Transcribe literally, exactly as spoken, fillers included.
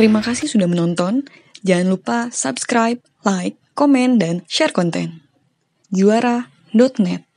Terima kasih sudah menonton. Jangan lupa subscribe, like, komen, dan share konten. Juara dot net